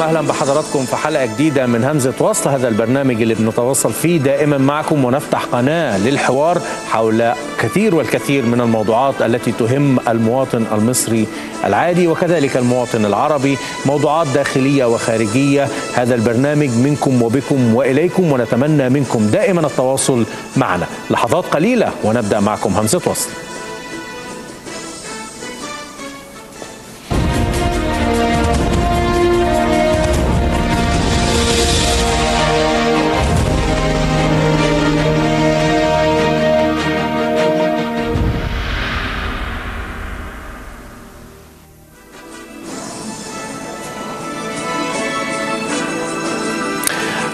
اهلا بحضراتكم في حلقه جديده من همزه وصل، هذا البرنامج اللي بنتواصل فيه دائما معكم ونفتح قناه للحوار حول كثير والكثير من الموضوعات التي تهم المواطن المصري العادي وكذلك المواطن العربي، موضوعات داخليه وخارجيه. هذا البرنامج منكم وبكم واليكم، ونتمنى منكم دائما التواصل معنا. لحظات قليله ونبدا معكم همزه وصل.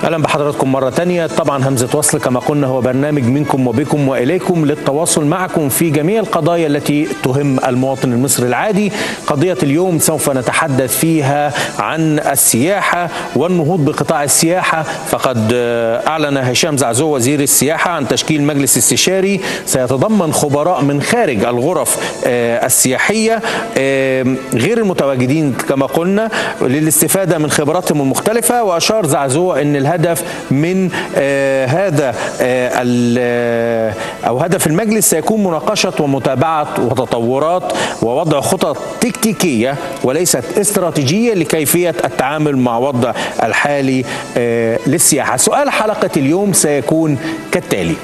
اهلا بحضراتكم مره ثانيه. طبعا همزه وصل كما قلنا هو برنامج منكم وبكم واليكم للتواصل معكم في جميع القضايا التي تهم المواطن المصري العادي. قضيه اليوم سوف نتحدث فيها عن السياحه والنهوض بقطاع السياحه، فقد اعلن هشام زعزوع وزير السياحه عن تشكيل مجلس استشاري سيتضمن خبراء من خارج الغرف السياحيه غير المتواجدين كما قلنا للاستفاده من خبراتهم المختلفه. واشار زعزوع ان الهدف من هدف المجلس سيكون مناقشة ومتابعة وتطورات ووضع خطط تكتيكية وليست استراتيجية لكيفية التعامل مع الوضع الحالي للسياحة. سؤال حلقة اليوم سيكون كالتالي: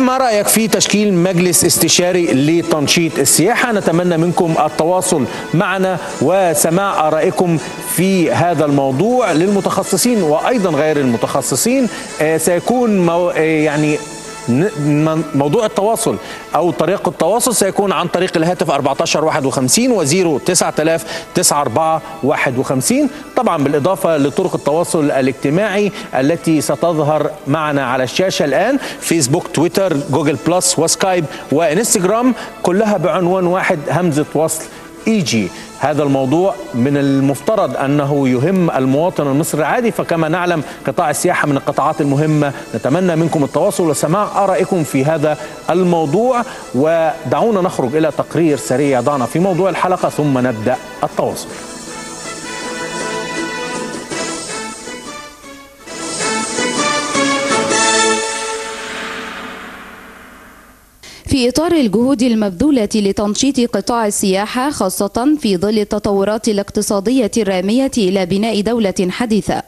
ما رأيك في تشكيل مجلس استشاري لتنشيط السياحة؟ نتمنى منكم التواصل معنا وسماع آرائكم في هذا الموضوع للمتخصصين وأيضا غير المتخصصين. سيكون موضوع التواصل أو طريقة التواصل سيكون عن طريق الهاتف 1451 و 0909451. طبعا بالإضافة لطرق التواصل الاجتماعي التي ستظهر معنا على الشاشة الآن: فيسبوك، تويتر، جوجل بلس وسكايب وإنستجرام، كلها بعنوان واحد: همزة وصل EG. هذا الموضوع من المفترض أنه يهم المواطن المصري العادي، فكما نعلم قطاع السياحة من القطاعات المهمة. نتمنى منكم التواصل وسماع آرائكم في هذا الموضوع، ودعونا نخرج إلى تقرير سريع يضعنا في موضوع الحلقة ثم نبدأ التواصل. في إطار الجهود المبذولة لتنشيط قطاع السياحة، خاصة في ظل التطورات الاقتصادية الرامية إلى بناء دولة حديثة،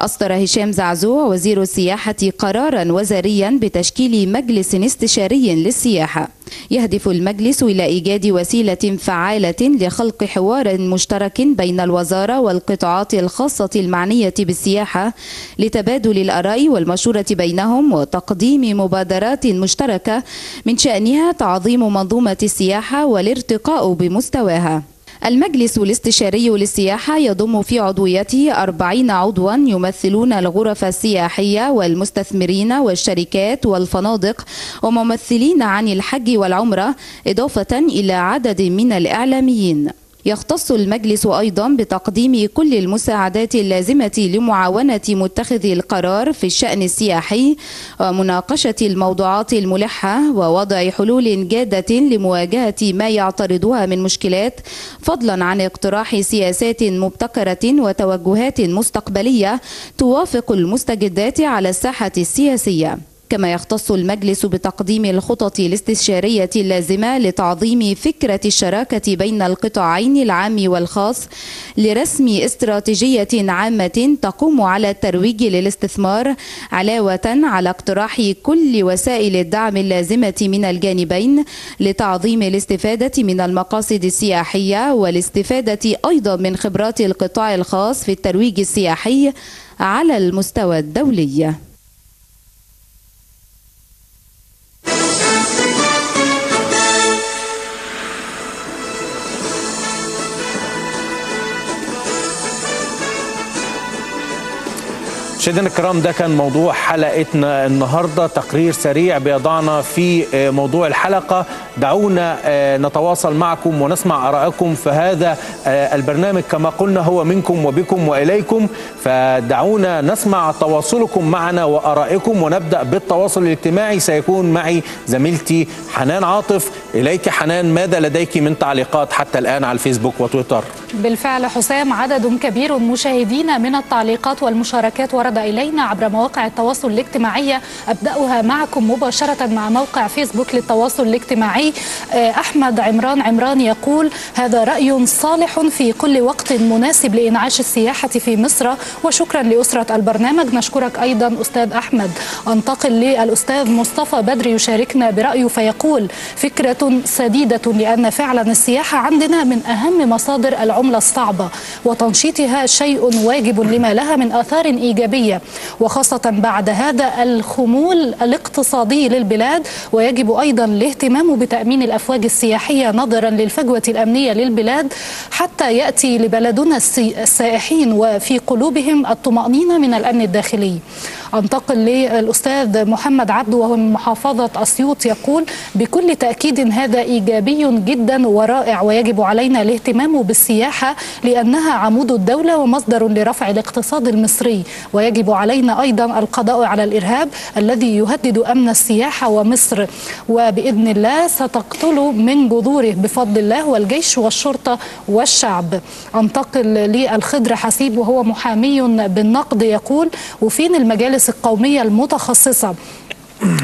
أصدر هشام زعزوع وزير السياحة قرارا وزاريا بتشكيل مجلس استشاري للسياحة. يهدف المجلس إلى إيجاد وسيلة فعالة لخلق حوار مشترك بين الوزارة والقطاعات الخاصة المعنية بالسياحة لتبادل الآراء والمشورة بينهم وتقديم مبادرات مشتركة من شأنها تعظيم منظومة السياحة والارتقاء بمستواها. المجلس الاستشاري للسياحة يضم في عضويته 40 عضوا يمثلون الغرف السياحية والمستثمرين والشركات والفنادق وممثلين عن الحج والعمرة، إضافة إلى عدد من الإعلاميين. يختص المجلس أيضا بتقديم كل المساعدات اللازمة لمعاونة متخذي القرار في الشأن السياحي ومناقشة الموضوعات الملحة ووضع حلول جادة لمواجهة ما يعترضها من مشكلات، فضلا عن اقتراح سياسات مبتكرة وتوجهات مستقبلية توافق المستجدات على الساحة السياسية. كما يختص المجلس بتقديم الخطط الاستشارية اللازمة لتعظيم فكرة الشراكة بين القطاعين العام والخاص لرسم استراتيجية عامة تقوم على الترويج للاستثمار، علاوة على اقتراح كل وسائل الدعم اللازمة من الجانبين لتعظيم الاستفادة من المقاصد السياحية والاستفادة أيضا من خبرات القطاع الخاص في الترويج السياحي على المستوى الدولي. مشاهدينا الكرام، ده كان موضوع حلقتنا النهارده، تقرير سريع بيضعنا في موضوع الحلقه. دعونا نتواصل معكم ونسمع آرائكم في هذا البرنامج. كما قلنا هو منكم وبكم واليكم، فدعونا نسمع تواصلكم معنا وآرائكم. ونبدا بالتواصل الاجتماعي، سيكون معي زميلتي حنان عاطف. اليك حنان، ماذا لديك من تعليقات حتى الان على الفيسبوك وتويتر؟ بالفعل حسام، عدد كبير مشاهدين من التعليقات والمشاركات ورد إلينا عبر مواقع التواصل الاجتماعي، أبدأها معكم مباشرة مع موقع فيسبوك للتواصل الاجتماعي. أحمد عمران يقول: هذا رأي صالح في كل وقت مناسب لإنعاش السياحة في مصر، وشكرا لأسرة البرنامج. نشكرك أيضا أستاذ أحمد. أنتقل للأستاذ مصطفى بدري يشاركنا برأيه فيقول: فكرة سديدة، لأن فعلا السياحة عندنا من أهم مصادر العملة الصعبة، وتنشيطها شيء واجب لما لها من آثار إيجابية، وخاصة بعد هذا الخمول الاقتصادي للبلاد، ويجب أيضا الاهتمام بتأمين الأفواج السياحية نظرا للفجوة الأمنية للبلاد، حتى يأتي لبلدنا السائحين وفي قلوبهم الطمأنينة من الأمن الداخلي. أنتقل للأستاذ محمد عبد وهو من محافظة أسيوط يقول: بكل تأكيد هذا إيجابي جدا ورائع، ويجب علينا الاهتمام بالسياحة لأنها عمود الدولة ومصدر لرفع الاقتصاد المصري، ويجب علينا أيضا القضاء على الإرهاب الذي يهدد أمن السياحة ومصر، وبإذن الله ستقتل من جذوره بفضل الله والجيش والشرطة والشعب. أنتقل للخضر حسيب وهو محامي بالنقد يقول: وفين المجالس القومية المتخصصة؟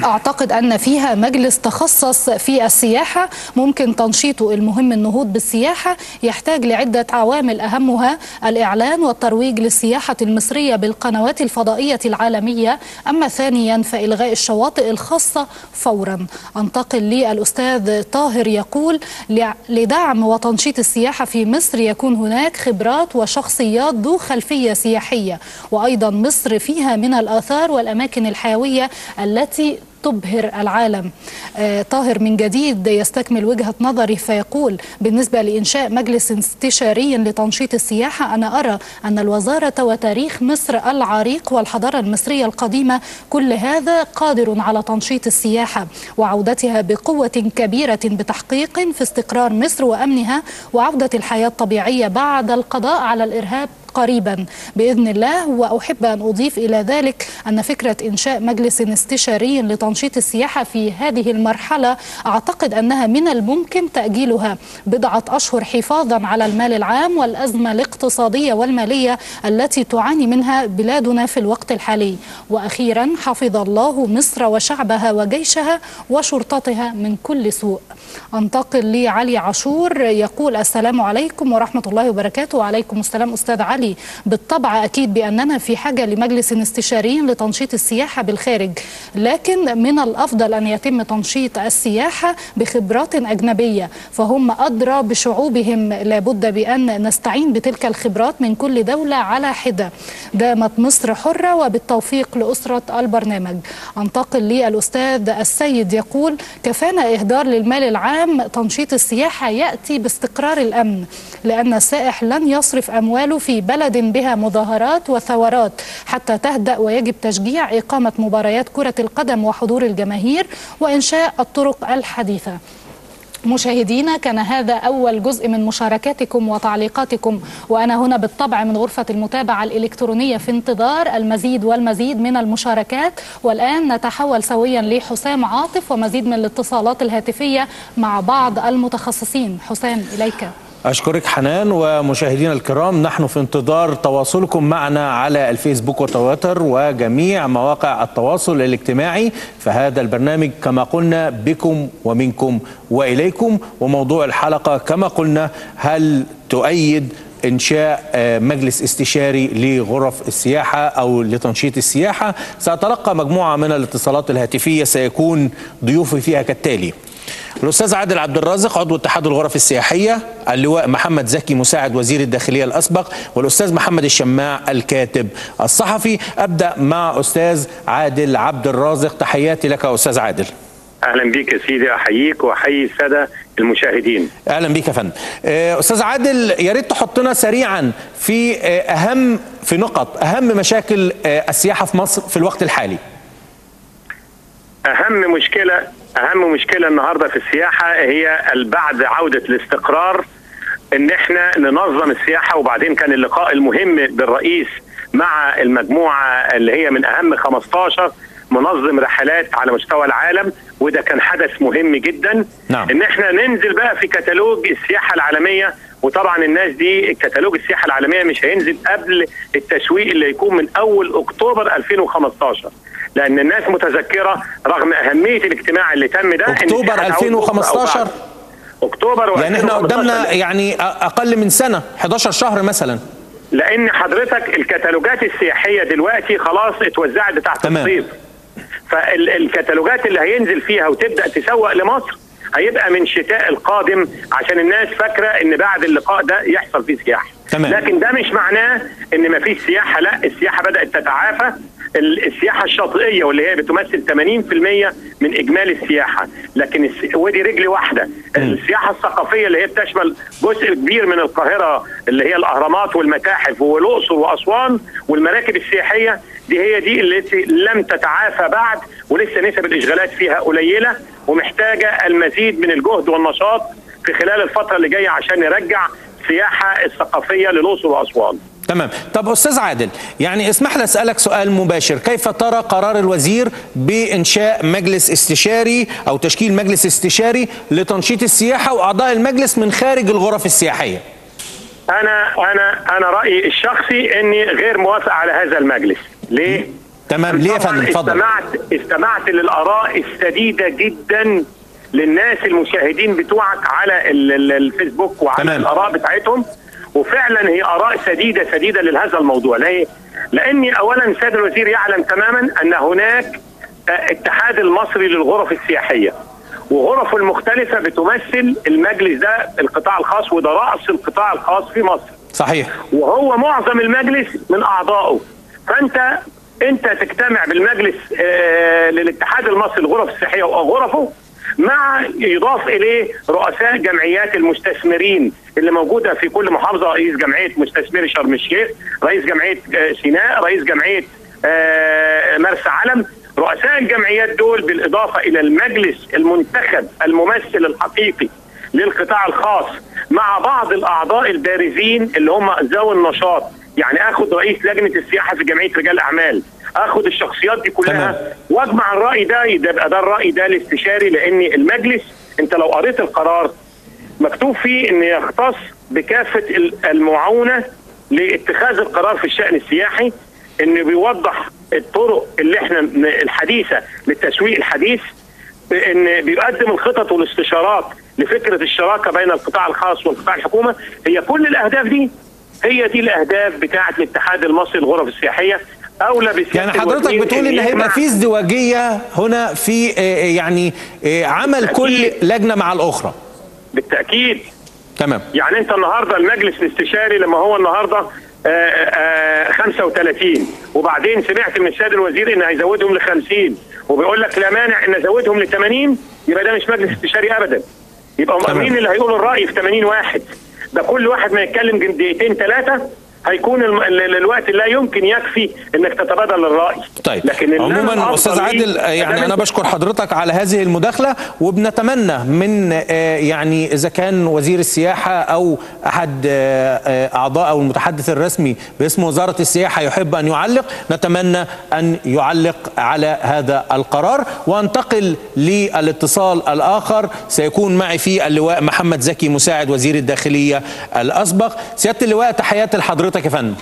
أعتقد أن فيها مجلس تخصص في السياحة ممكن تنشيطه. المهم النهوض بالسياحة يحتاج لعدة عوامل، أهمها الإعلان والترويج للسياحة المصرية بالقنوات الفضائية العالمية، أما ثانيا فإلغاء الشواطئ الخاصة فورا. أنتقل للأستاذ طاهر يقول: لدعم وتنشيط السياحة في مصر يكون هناك خبرات وشخصيات ذو خلفية سياحية، وأيضا مصر فيها من الآثار والأماكن الحيوية التي تبهر العالم. طاهر من جديد يستكمل وجهة نظري فيقول: بالنسبة لإنشاء مجلس استشاري لتنشيط السياحة، أنا أرى أن الوزارة وتاريخ مصر العريق والحضارة المصرية القديمة كل هذا قادر على تنشيط السياحة وعودتها بقوة كبيرة بتحقيق في استقرار مصر وأمنها وعودة الحياة الطبيعية بعد القضاء على الإرهاب قريبا بإذن الله. وأحب أن أضيف إلى ذلك أن فكرة إنشاء مجلس استشاري لتنشيط السياحة في هذه المرحلة أعتقد أنها من الممكن تأجيلها بضعة أشهر حفاظا على المال العام والأزمة الاقتصادية والمالية التي تعاني منها بلادنا في الوقت الحالي. وأخيرا، حفظ الله مصر وشعبها وجيشها وشرطتها من كل سوء. أنتقل لعلي عاشور يقول: السلام عليكم ورحمة الله وبركاته. وعليكم السلام أستاذ علي. بالطبع أكيد بأننا في حاجة لمجلس استشاري لتنشيط السياحة بالخارج، لكن من الأفضل أن يتم تنشيط السياحة بخبرات أجنبية، فهم أدرى بشعوبهم، لابد بأن نستعين بتلك الخبرات من كل دولة على حدة. دامت مصر حرة، وبالتوفيق لأسرة البرنامج. أنتقل للأستاذ السيد يقول: كفانا إهدار للمال العام، تنشيط السياحة يأتي باستقرار الأمن، لأن السائح لن يصرف أمواله في بلد بها مظاهرات وثورات حتى تهدأ، ويجب تشجيع إقامة مباريات كرة القدم وحضور الجماهير وإنشاء الطرق الحديثة. مشاهدينا، كان هذا أول جزء من مشاركاتكم وتعليقاتكم، وأنا هنا بالطبع من غرفة المتابعة الإلكترونية في انتظار المزيد والمزيد من المشاركات. والآن نتحول سويا لحسام عاطف ومزيد من الاتصالات الهاتفية مع بعض المتخصصين. حسام، إليك. أشكرك حنان، ومشاهدينا الكرام، نحن في انتظار تواصلكم معنا على الفيسبوك وتويتر وجميع مواقع التواصل الاجتماعي، فهذا البرنامج كما قلنا بكم ومنكم وإليكم. وموضوع الحلقة كما قلنا: هل تؤيد إنشاء مجلس استشاري لغرف السياحة أو لتنشيط السياحة؟ سأتلقى مجموعة من الاتصالات الهاتفية سيكون ضيوفي فيها كالتالي: الأستاذ عادل عبد الرازق عضو اتحاد الغرف السياحية، اللواء محمد زكي مساعد وزير الداخلية الأسبق، والأستاذ محمد الشماع الكاتب الصحفي. أبدأ مع أستاذ عادل عبد الرازق، تحياتي لك أستاذ عادل. أهلا بيك يا سيدي، أحييك وأحيي السادة المشاهدين. أهلا بيك يا فندم. أستاذ عادل، يا ريت تحطنا سريعا في نقط أهم مشاكل السياحة في مصر في الوقت الحالي. أهم مشكلة النهارده في السياحة هي بعد عودة الاستقرار، إن احنا ننظم السياحة. وبعدين كان اللقاء المهم بالرئيس مع المجموعة اللي هي من أهم 15 منظم رحلات على مستوى العالم، وده كان حدث مهم جدا. نعم. إن احنا ننزل بقى في كتالوج السياحة العالمية وطبعا الناس دي الكتالوج السياحه العالميه مش هينزل قبل التسويق اللي هيكون من اول اكتوبر 2015، لان الناس متذكره رغم اهميه الاجتماع اللي تم ده اكتوبر 2015 اكتوبر، يعني احنا قدامنا يعني اقل من سنه 11 شهر مثلا، لان حضرتك الكتالوجات السياحيه دلوقتي خلاص اتوزعت بتاعت الصيف، فالكتالوجات اللي هينزل فيها وتبدا تسوق لمصر هيبقى من شتاء القادم، عشان الناس فاكره ان بعد اللقاء ده يحصل فيه سياحه. لكن ده مش معناه ان ما فيش سياحه، لا السياحه بدات تتعافى، السياحه الشاطئيه واللي هي بتمثل 80% من اجمالي السياحه، لكن ودي رجل واحده، السياحه الثقافيه اللي هي بتشمل جزء كبير من القاهره اللي هي الاهرامات والمتاحف والاقصر واسوان والمراكب السياحيه، دي هي دي التي لم تتعافى بعد، ولسه نسب الاشغالات فيها قليله ومحتاجه المزيد من الجهد والنشاط في خلال الفتره اللي جايه عشان نرجع السياحه الثقافيه للاقصر واسوان. تمام. طب أستاذ عادل، يعني اسمح لي أسألك سؤال مباشر، كيف ترى قرار الوزير بإنشاء مجلس استشاري أو تشكيل مجلس استشاري لتنشيط السياحة وأعضاء المجلس من خارج الغرف السياحية؟ أنا رأيي الشخصي إني غير موافق على هذا المجلس. ليه؟ تمام، ليه يا فندم؟ اتفضل. استمعت للآراء السديدة جدا للناس المشاهدين بتوعك على الفيسبوك وعلى تمام. الآراء بتاعتهم، وفعلا هي اراء سديده لهذا الموضوع. ليه؟ لاني اولا سيد الوزير يعلم تماما ان هناك اتحاد المصري للغرف السياحيه، وغرفه المختلفه بتمثل المجلس ده القطاع الخاص، وده راس القطاع الخاص في مصر. صحيح. وهو معظم المجلس من اعضائه، فانت تجتمع بالمجلس للاتحاد المصري للغرف السياحيه وغرفه، مع يضاف اليه رؤساء جمعيات المستثمرين اللي موجوده في كل محافظه، رئيس جمعيه مستثمري شرم الشيخ، رئيس جمعيه سيناء، رئيس جمعيه مرسى علم، رؤساء الجمعيات دول بالاضافه الى المجلس المنتخب الممثل الحقيقي للقطاع الخاص، مع بعض الاعضاء البارزين اللي هم ذوي النشاط، يعني اخد رئيس لجنه السياحه في جمعيه رجال اعمال، اخد الشخصيات دي كلها واجمع الراي ده، يبقى ده الراي ده الاستشاري. لان المجلس انت لو قريت القرار مكتوب فيه ان يختص بكافه المعاونه لاتخاذ القرار في الشان السياحي، انه بيوضح الطرق اللي احنا الحديثه للتسويق الحديث، بان بيقدم الخطط والاستشارات لفكره الشراكه بين القطاع الخاص والقطاع الحكومه. هي كل الاهداف دي هي دي الاهداف بتاعه الاتحاد المصري للغرف السياحيه. يعني حضرتك بتقول ان هيبقى في ازدواجيه هنا في يعني عمل كل لجنه مع الاخرى؟ بالتاكيد. تمام. يعني انت النهارده المجلس الاستشاري لما هو النهارده 35، وبعدين سمعت من السيد الوزير ان هيزودهم ل 50، وبيقول لك لا مانع ان ازودهم ل 80، يبقى ده مش مجلس استشاري ابدا. يبقى مين اللي هيقول الراي في 80 واحد؟ ده كل واحد ما يتكلم دقيقتين ثلاثه، هيكون الوقت لا يمكن يكفي انك تتبادل الراي. طيب. لكن عموما استاذ عادل، يعني انا بشكر حضرتك على هذه المداخله، وبنتمنى من يعني اذا كان وزير السياحه او احد اعضاء او المتحدث الرسمي باسم وزاره السياحه يحب ان يعلق، نتمنى ان يعلق على هذا القرار. وانتقل للاتصال الاخر، سيكون معي في اللواء محمد زكي مساعد وزير الداخليه الاسبق. سياده اللواء، تحياتي لحضرتك يا فندم.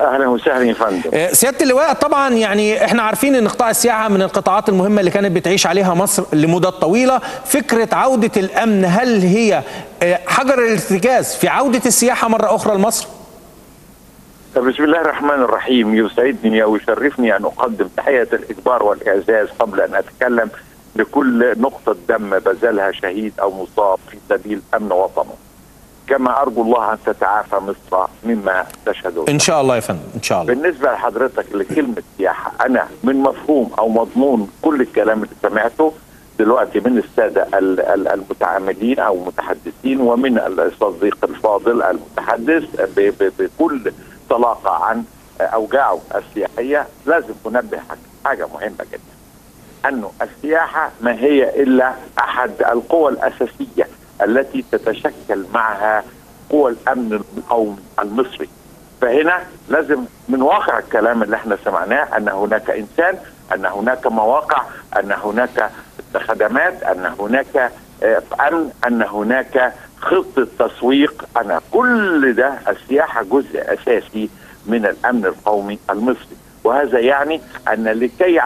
اهلا وسهلا يا فندم. سياده اللواء، طبعا يعني احنا عارفين ان قطاع السياحه من القطاعات المهمه اللي كانت بتعيش عليها مصر لمده طويله. فكره عوده الامن، هل هي حجر الارتكاز في عوده السياحه مره اخرى لمصر؟ بسم الله الرحمن الرحيم. يسعدني ويشرفني ان اقدم تحيه الاكبار والاعزاز قبل ان اتكلم لكل نقطه دم بذلها شهيد او مصاب في سبيل امن وطنه. كما أرجو الله أن تتعافى مصر مما تشهده إن شاء الله يا فندم. إن شاء الله. بالنسبة لحضرتك لكلمة سياحة، أنا من مفهوم أو مضمون كل الكلام اللي سمعته دلوقتي من السادة المتعاملين أو المتحدثين، ومن الصديق الفاضل المتحدث بكل طلاقة عن أوجاعه السياحية، لازم أنبه حاجة مهمة جدا، أنه السياحة ما هي إلا أحد القوى الأساسية التي تتشكل معها قوى الامن القومي المصري. فهنا لازم من واقع الكلام اللي احنا سمعناه ان هناك انسان، ان هناك مواقع، ان هناك خدمات، ان هناك امن، ان هناك خطة تسويق. أنا كل ده السياحة جزء أساسي من الأمن القومي المصري، وهذا يعني أن لكي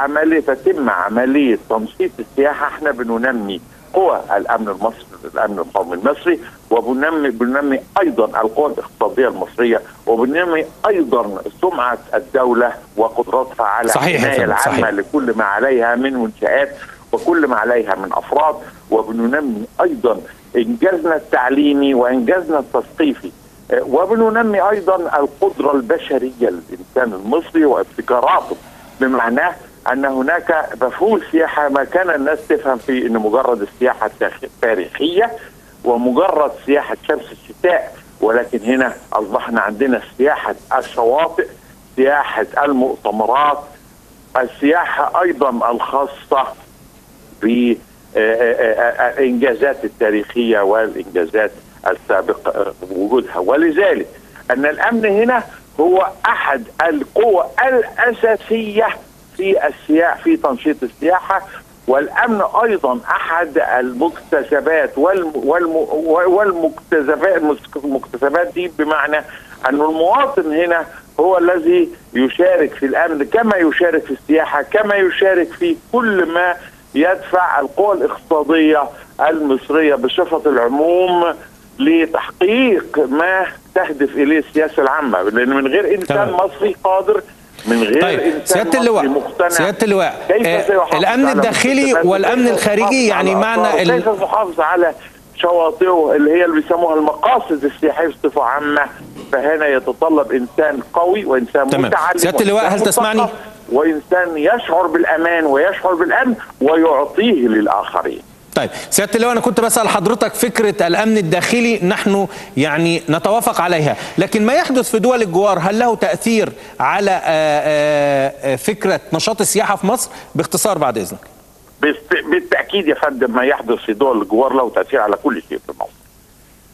تتم عملية تنشيط السياحة احنا بننمي قوى الأمن المصري، الأمن القومي المصري، وبننمي أيضا القوى الاقتصادية المصرية، وبننمي أيضا سمعة الدولة وقدراتها على الحماية العامة لكل ما عليها من منشآت وكل ما عليها من أفراد، وبننمي أيضا إنجازنا التعليمي وإنجازنا التثقيفي، وبننمي أيضا القدرة البشرية للإنسان المصري وابتكاراته، بمعناه أن هناك مفهوم سياحة ما كان الناس تفهم فيه أن مجرد السياحة التاريخية ومجرد سياحة شمس الشتاء، ولكن هنا أصبحنا عندنا سياحة الشواطئ، سياحة المؤتمرات، السياحة أيضا الخاصة بالإنجازات التاريخية والإنجازات السابقة وجودها. ولذلك أن الأمن هنا هو أحد القوى الأساسية في تنشيط السياحة، والأمن أيضا أحد المكتسبات والمكتسبات دي، بمعنى أن المواطن هنا هو الذي يشارك في الأمن كما يشارك في السياحة، كما يشارك في كل ما يدفع القوى الاقتصادية المصرية بصفة العموم لتحقيق ما تهدف إليه السياسة العامة، لأن من غير إنسان مصري قادر، من غير سيادة اللواء الأمن الداخلي والأمن الخارجي، يعني معنى كيف المحافظة على شواطئه اللي هي اللي بيسموها المقاصد السياحية بصفة عامة، فهنا يتطلب إنسان قوي وإنسان متعلم. سيادة اللواء هل تسمعني؟ وإنسان يشعر بالأمان ويشعر بالأمن ويعطيه للآخرين. طيب سيادة اللواء، أنا كنت بسأل حضرتك فكرة الأمن الداخلي نحن يعني نتوافق عليها، لكن ما يحدث في دول الجوار هل له تأثير على فكرة نشاط السياحة في مصر؟ باختصار بعد إذنك. بالتأكيد يا فندم، ما يحدث في دول الجوار له تأثير على كل شيء في مصر،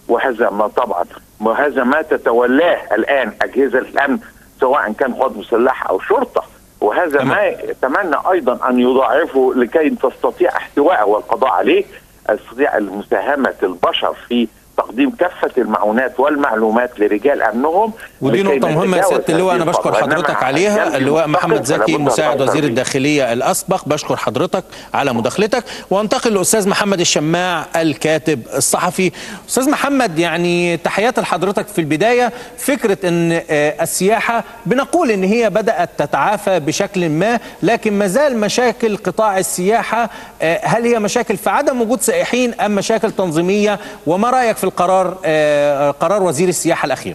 وهذا ما طبعا وهذا ما تتولاه الآن أجهزة الأمن سواء كان قوات مسلحة أو شرطة، وهذا ما يتمنى أيضا أن يضاعفه لكي تستطيع احتوائه والقضاء عليه، تستطيع مساهمة البشر في تقديم كافة المعونات والمعلومات لرجال أمنهم. ودي نقطة مهمة يا سيادة اللواء، أنا بشكر حضرتك عليها. اللواء محمد زكي مساعد وزير الداخلية الأسبق، بشكر حضرتك على مداخلتك. وانتقل للأستاذ محمد الشماع الكاتب الصحفي. أستاذ محمد، يعني تحياتي لحضرتك. في البداية فكرة أن السياحة بنقول أن هي بدأت تتعافى بشكل ما، لكن ما زال مشاكل قطاع السياحة، هل هي مشاكل في عدم وجود سائحين أم مشاكل تنظيمية؟ وما رأيك في القرار، قرار وزير السياحة الأخير؟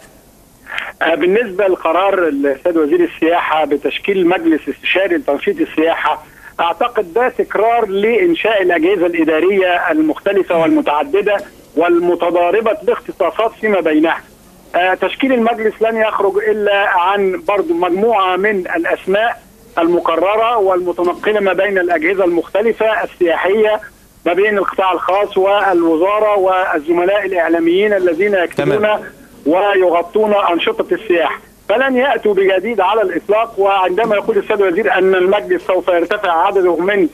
بالنسبة لقرار السيد وزير السياحة بتشكيل مجلس استشاري لتنشيط السياحة، أعتقد ده تكرار لإنشاء الأجهزة الإدارية المختلفة والمتعددة والمتضاربة باختصاصات فيما بينها. تشكيل المجلس لن يخرج إلا عن برضو مجموعة من الأسماء المقررة والمتنقلة ما بين الأجهزة المختلفة السياحية، ما بين القطاع الخاص والوزارة والزملاء الإعلاميين الذين يكتبون ويغطون أنشطة السياحة، فلن يأتوا بجديد على الإطلاق. وعندما يقول السيد الوزير أن المجلس سوف يرتفع عدده من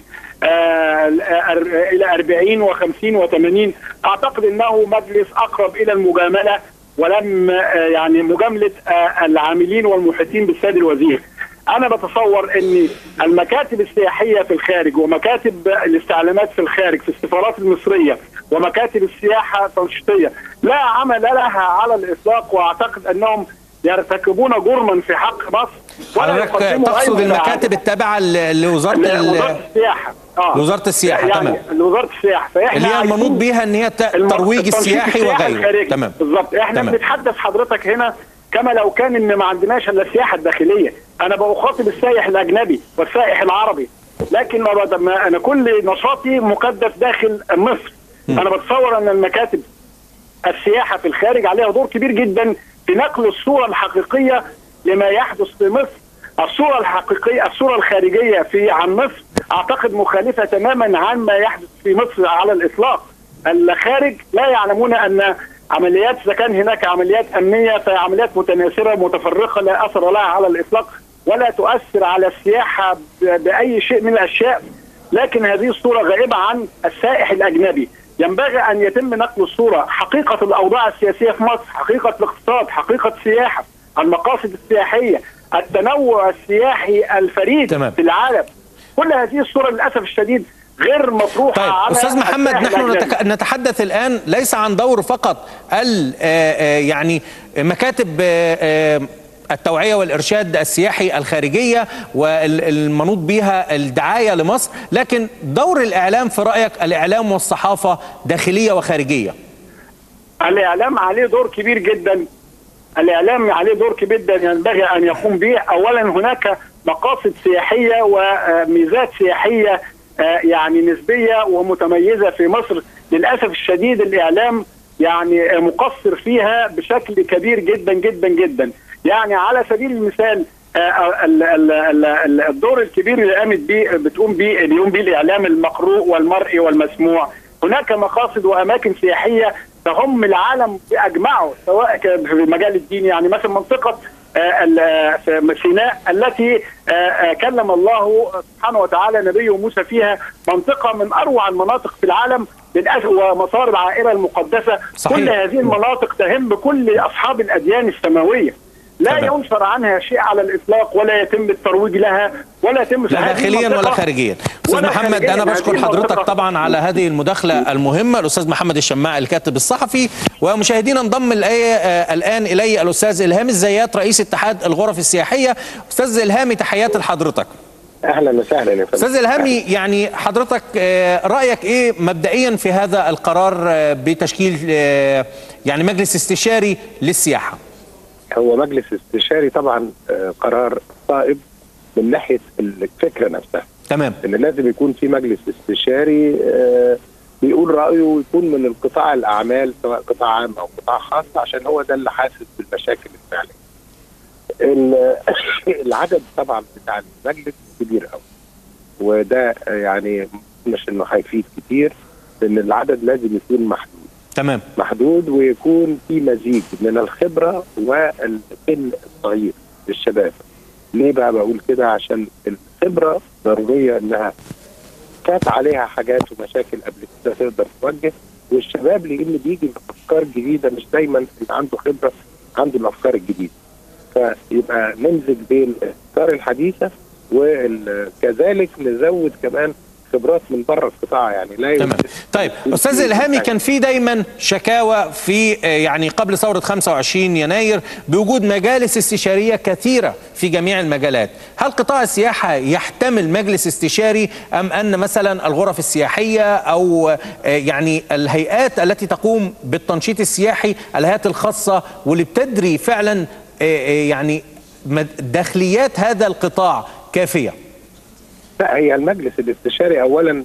إلى 40 و50 و80، أعتقد أنه مجلس أقرب إلى المجاملة ولم يعني مجاملة العاملين والمحيطين بالسيد الوزير. أنا بتصور أن المكاتب السياحية في الخارج ومكاتب الاستعلامات في الخارج في السفارات المصرية ومكاتب السياحة التنشيطية لا عمل لها على الإطلاق، وأعتقد أنهم يرتكبون جرما في حق مصر. حضرتك تقصد المكاتب التابعة لوزارة السياحة؟ وزارة السياحة، تمام، وزارة السياحة اللي هي المنوط بيها أن هي ترويج السياحي وغيره. تمام بالظبط. احنا بنتحدث حضرتك هنا كما لو كان ان ما عندناش الا السياحه الداخليه. انا بخاطب السائح الاجنبي والسائح العربي، لكن ما انا كل نشاطي مكدس داخل مصر. انا بتصور ان المكاتب السياحه في الخارج عليها دور كبير جدا في نقل الصوره الحقيقيه لما يحدث في مصر. الصوره الحقيقيه، الصوره الخارجيه في عن مصر اعتقد مخالفه تماما عن ما يحدث في مصر على الاطلاق. الخارج لا يعلمون ان عمليات، اذا كان هناك عمليات امنيه فعمليات متناثره متفرقه لا اثر لها على الاطلاق ولا تؤثر على السياحه باي شيء من الاشياء، لكن هذه الصوره غائبه عن السائح الاجنبي. ينبغي أن يتم نقل الصورة، حقيقة الأوضاع السياسية في مصر، حقيقة الاقتصاد، حقيقة السياحة، المقاصد السياحية، التنوع السياحي الفريد في العالم. كل هذه الصورة للأسف الشديد غير مطروحة. طيب على أستاذ محمد، نحن نتحدث الآن ليس عن دور فقط يعني مكاتب التوعية والإرشاد السياحي الخارجية والمنوط بها الدعاية لمصر، لكن دور الإعلام في رأيك، الإعلام والصحافة داخلية وخارجية. الإعلام عليه دور كبير جدا، الإعلام عليه دور كبير جدا ينبغي أن يقوم به. أولا هناك مقاصد سياحية وميزات سياحية يعني نسبية ومتميزة في مصر، للأسف الشديد الإعلام يعني مقصر فيها بشكل كبير جدا جدا جدا. يعني على سبيل المثال الدور الكبير اللي قامت بيه بتقوم بيه اليوم بيه الإعلام المقروء والمرئي والمسموع. هناك مقاصد وأماكن سياحية تهم العالم بأجمعه، سواء في المجال الديني، يعني مثلا منطقة سيناء التي كلم الله سبحانه وتعالى نبيه موسى فيها، منطقة من أروع المناطق في العالم للأسف، ومسار العائلة المقدسة. صحيح. كل هذه المناطق تهم كل أصحاب الأديان السماوية، لا ينشر عنها شيء على الإطلاق، ولا يتم الترويج لها، ولا يتم لا داخليا ولا خارجيا. أستاذ محمد، أنا بشكر حضرتك طبعا على هذه المداخلة المهمة. الأستاذ محمد الشماع الكاتب الصحفي. ومشاهدينا انضم الآن إلي الأستاذ الهامي الزيات رئيس اتحاد الغرف السياحية. أستاذ الهامي، تحياتي لحضرتك. أهلا وسهلا يا فندم. أستاذ الهامي، يعني حضرتك رأيك إيه مبدئيا في هذا القرار بتشكيل يعني مجلس استشاري للسياحة؟ هو مجلس استشاري طبعا قرار صائب من ناحيه الفكره نفسها. تمام. ان لازم يكون في مجلس استشاري بيقول رايه، ويكون من القطاع الاعمال سواء قطاع عام او قطاع خاص، عشان هو ده اللي حاسس بالمشاكل الفعليه. العدد طبعا بتاع المجلس كبير قوي، وده يعني مش انه هيفيد كتير، لان العدد لازم يكون محدود. تمام. محدود، ويكون في مزيج من الخبره والسن الصغير للشباب. ليه بقى بقول كده؟ عشان الخبره ضروريه، انها كانت عليها حاجات ومشاكل قبل كده تقدر توجه، والشباب لان بيجي بافكار جديده، مش دايما اللي عنده خبره عنده الافكار الجديده. فيبقى نمزج بين الافكار الحديثه وكذلك نزود كمان خبرات من بره القطاع. يعني لا. تمام. طيب استاذ الهامي، كان في دايما شكاوى في يعني قبل ثوره 25 يناير بوجود مجالس استشاريه كثيره في جميع المجالات. هل قطاع السياحه يحتمل مجلس استشاري، ام ان مثلا الغرف السياحيه او يعني الهيئات التي تقوم بالتنشيط السياحي، الهيئات الخاصه واللي بتدري فعلا يعني داخليات هذا القطاع كافيه؟ لا، هي المجلس الاستشاري اولا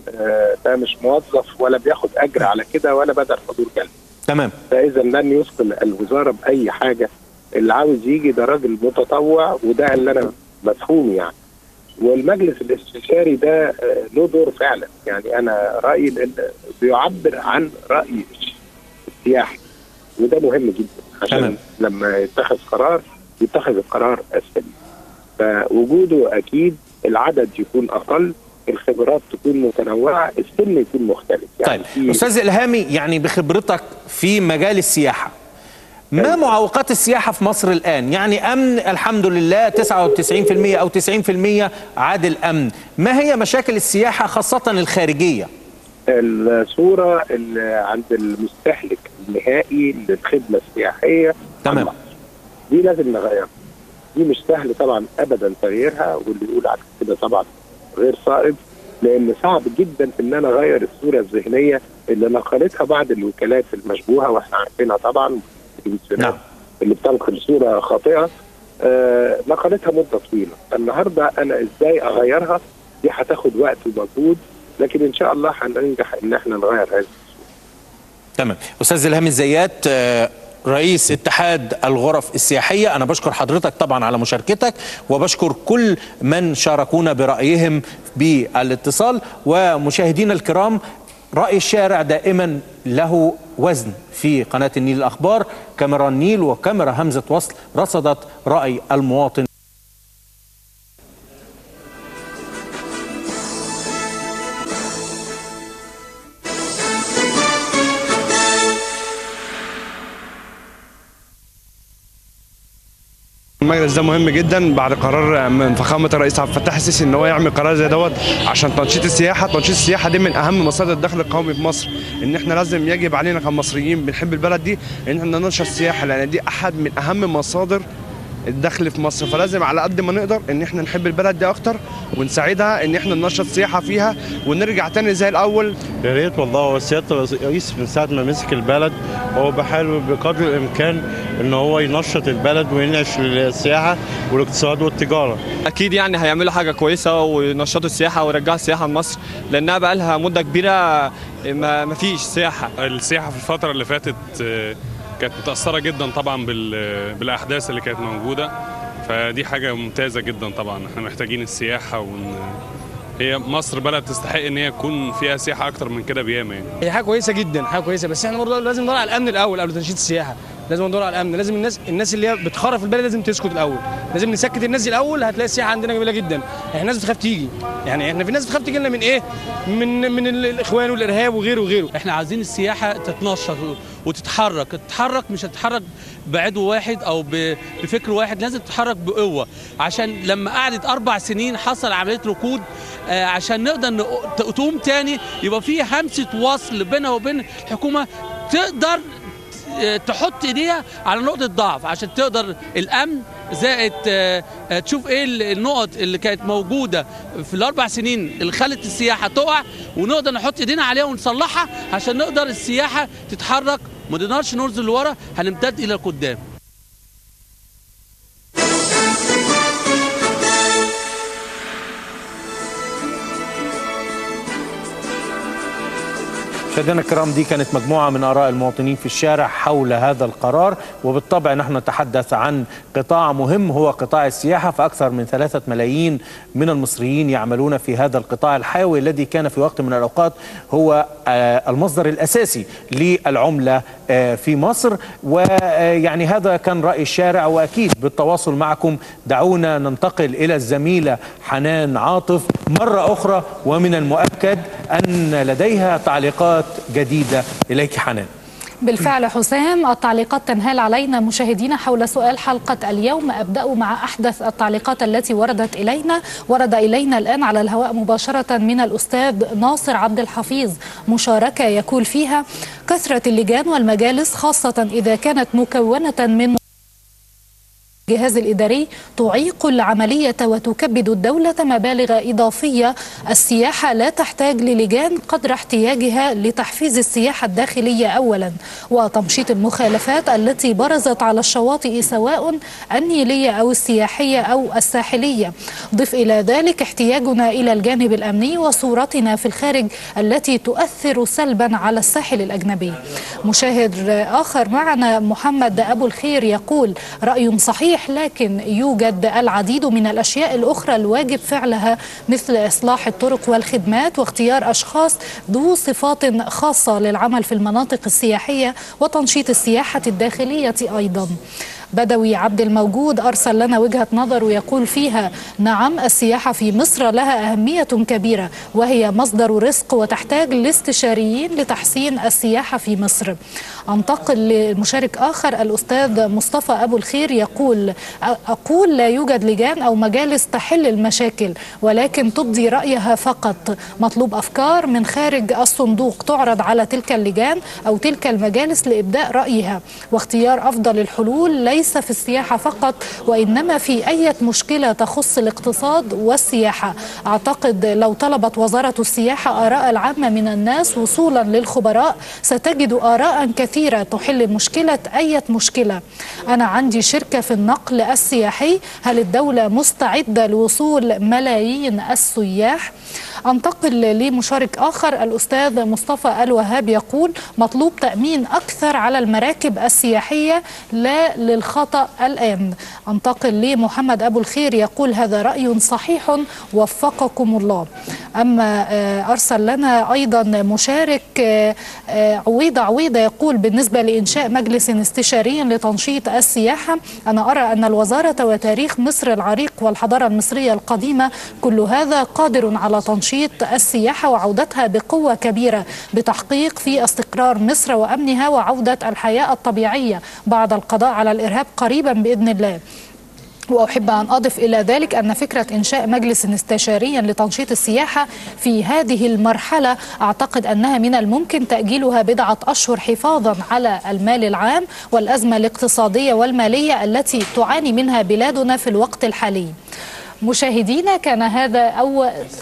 ده مش موظف ولا بياخد اجر على كده ولا بدل حضور جلسه. تمام. فاذا لن يثقل الوزاره باي حاجه. اللي عاوز يجي ده راجل متطوع، وده اللي انا مفهوم يعني. والمجلس الاستشاري ده له دور فعلا، يعني انا رايي بيعبر عن راي السياحي، وده مهم جدا عشان تمام. لما يتخذ قرار يتخذ القرار السليم. فوجوده اكيد، العدد يكون اقل، الخبرات تكون متنوعه، السن يكون مختلف. يعني طيب استاذ الهامي، يعني بخبرتك في مجال السياحه، ما معوقات السياحه في مصر الان؟ يعني امن الحمد لله 99% او 90% عادل امن، ما هي مشاكل السياحه خاصه الخارجيه؟ الصوره اللي عند المستهلك النهائي للخدمه السياحيه. تمام. دي لازم نغيرها، دي مش سهل طبعا ابدا تغييرها، واللي يقول عكس كده طبعا غير صائب، لان صعب جدا ان انا اغير الصوره الذهنيه اللي نقلتها بعض الوكالات المشبوهه، واحنا عارفينها طبعا. نعم. اللي بتنقل صوره خاطئه نقلتها مده طويله. النهارده انا ازاي اغيرها؟ دي هتاخد وقت ومجهود، لكن ان شاء الله هننجح ان احنا نغير هذه الصوره. تمام. استاذ الهامي الزيات رئيس اتحاد الغرف السياحية، أنا بشكر حضرتك طبعا على مشاركتك، وبشكر كل من شاركونا برأيهم بالاتصال. ومشاهدينا الكرام، رأي الشارع دائما له وزن في قناة النيل الأخبار. كاميرا النيل وكاميرا همزة وصل رصدت رأي المواطن. المجلس ده مهم جدا بعد قرار من فخامه الرئيس عبد الفتاح السيسي ان هو يعمل قرار زي دوت عشان تنشيط السياحه. تنشيط السياحه دي من اهم مصادر الدخل القومي في مصر، ان احنا لازم يجب علينا كمصريين بنحب البلد دي ان احنا ننشر السياحه، لان دي احد من اهم مصادر الدخل في مصر. فلازم على قد ما نقدر ان احنا نحب البلد دي اكتر ونساعدها ان احنا ننشط سياحه فيها ونرجع تاني زي الاول. يا ريت والله، هو سياده الرئيس من ساعه ما مسك البلد هو بحاول بقدر الامكان ان هو ينشط البلد وينعش السياحه والاقتصاد والتجاره. اكيد يعني هيعملوا حاجه كويسه وينشطوا السياحه ويرجعوا السياحه لمصر، لانها بقى لها مده كبيره ما فيش سياحه. السياحه في الفتره اللي فاتت كانت متأثرة جدا طبعا بالأحداث اللي كانت موجودة، فدي حاجة ممتازة جدا. طبعا احنا محتاجين السياحة هي مصر بلد تستحق ان هي تكون فيها سياحة أكتر من كده بياما يعني. هي حاجة كويسة جدا، حاجة كويسة، بس احنا برضه لازم ندور على الأمن الأول قبل تنشيط السياحة، لازم ندور على الأمن، لازم الناس اللي هي بتخرف البلد لازم تسكت الأول، لازم نسكت الناس دي الأول، هتلاقي السياحة عندنا جميلة جدا. احنا الناس بتخاف تيجي، يعني احنا في ناس بتخاف تيجي لنا من إيه؟ من الإخوان والإرهاب وغيره. احنا عايزين السياحة تتنشط وتتحرك، تتحرك مش هتتحرك بعدو واحد او بفكر واحد، لازم تتحرك بقوه، عشان لما قعدت 4 سنين حصل عمليه ركود عشان نقدر تقوم تاني، يبقى في همزه وصل بينها وبين الحكومه تقدر تحط ايديها على نقطه ضعف عشان تقدر الامن زائد تشوف ايه النقط اللي كانت موجوده في ال4 سنين اللي خلت السياحه تقع، ونقدر نحط ايدينا عليها ونصلحها عشان نقدر السياحه تتحرك، ما نقدرش نرزل لورا، هنمتد الى القدام. مشاهدينا الكرام، دي كانت مجموعة من آراء المواطنين في الشارع حول هذا القرار، وبالطبع نحن نتحدث عن قطاع مهم هو قطاع السياحة، فأكثر من 3 ملايين من المصريين يعملون في هذا القطاع الحيوي الذي كان في وقت من الأوقات هو المصدر الأساسي للعملة في مصر. ويعني هذا كان رأي الشارع، وأكيد بالتواصل معكم دعونا ننتقل إلى الزميلة حنان عاطف مرة أخرى، ومن المؤكد أن لديها تعليقات جديدة. إليك حنان. بالفعل حسام، التعليقات تنهال علينا مشاهدينا حول سؤال حلقة اليوم. أبدأ مع أحدث التعليقات التي ورد إلينا الآن على الهواء مباشرة من الأستاذ ناصر عبد الحفيظ، مشاركة يقول فيها: كثرة اللجان والمجالس خاصة إذا كانت مكونة من الجهاز الإداري تعيق العملية وتكبد الدولة مبالغ إضافية. السياحة لا تحتاج للجان قدر احتياجها لتحفيز السياحة الداخلية أولا وتمشيط المخالفات التي برزت على الشواطئ سواء النيلية أو السياحية أو الساحلية. ضف إلى ذلك احتياجنا إلى الجانب الأمني وصورتنا في الخارج التي تؤثر سلبا على الساحل الأجنبي. مشاهد آخر معنا محمد أبو الخير يقول: رأي صحيح، لكن يوجد العديد من الأشياء الأخرى الواجب فعلها مثل إصلاح الطرق والخدمات واختيار أشخاص ذو صفات خاصة للعمل في المناطق السياحية وتنشيط السياحة الداخلية أيضا. بدوي عبد الموجود أرسل لنا وجهة نظر ويقول فيها: نعم، السياحة في مصر لها أهمية كبيرة وهي مصدر رزق وتحتاج لاستشاريين لتحسين السياحة في مصر. أنتقل لمشارك آخر الأستاذ مصطفى أبو الخير يقول: أقول لا يوجد لجان أو مجالس تحل المشاكل ولكن تبدي رأيها فقط، مطلوب أفكار من خارج الصندوق تعرض على تلك اللجان أو تلك المجالس لإبداء رأيها واختيار أفضل الحلول، ليس في السياحة فقط وإنما في أي مشكلة تخص الاقتصاد والسياحة. أعتقد لو طلبت وزارة السياحة آراء العامة من الناس وصولا للخبراء ستجد آراء كثيرة تحل مشكلة أي مشكلة. أنا عندي شركة في النقل السياحي، هل الدولة مستعدة لوصول ملايين السياح؟ أنتقل لمشارك آخر الأستاذ مصطفى الوهاب يقول: مطلوب تأمين أكثر على المراكب السياحية لا للخطأ الآن. أنتقل لمحمد أبو الخير يقول: هذا رأي صحيح وفقكم الله. أما أرسل لنا أيضا مشارك عويدة يقول: بالنسبة لإنشاء مجلس استشاري لتنشيط السياحة، أنا أرى أن الوزارة وتاريخ مصر العريق والحضارة المصرية القديمة كل هذا قادر على تنشيط السياحة وعودتها بقوة كبيرة بتحقيق في استقرار مصر وأمنها وعودة الحياة الطبيعية بعد القضاء على الإرهاب قريبا بإذن الله. وأحب أن أضف إلى ذلك أن فكرة إنشاء مجلس استشاري لتنشيط السياحة في هذه المرحلة أعتقد أنها من الممكن تأجيلها بضعة أشهر حفاظا على المال العام والأزمة الاقتصادية والمالية التي تعاني منها بلادنا في الوقت الحالي. مشاهدينا، كان هذا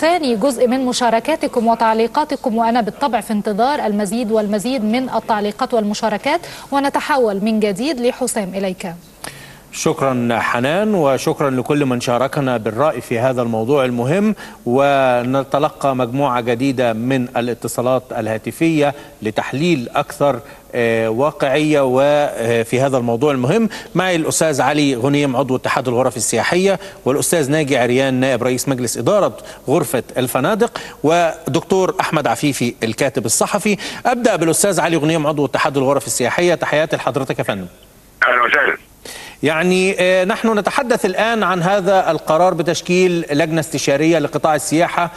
ثاني جزء من مشاركاتكم وتعليقاتكم، وأنا بالطبع في انتظار المزيد والمزيد من التعليقات والمشاركات، ونتحول من جديد لحسام إليك. شكرا حنان، وشكرا لكل من شاركنا بالرأي في هذا الموضوع المهم. ونتلقى مجموعة جديدة من الاتصالات الهاتفية لتحليل أكثر واقعية وفي هذا الموضوع المهم. معي الأستاذ علي غنيم عضو اتحاد الغرف السياحية، والأستاذ ناجي عريان نائب رئيس مجلس إدارة غرفة الفنادق، ودكتور أحمد عفيفي الكاتب الصحفي. أبدأ بالأستاذ علي غنيم عضو اتحاد الغرف السياحية، تحياتي لحضرتك يا فندم. أهلا وسهلا. يعني نحن نتحدث الآن عن هذا القرار بتشكيل لجنة استشارية لقطاع السياحة.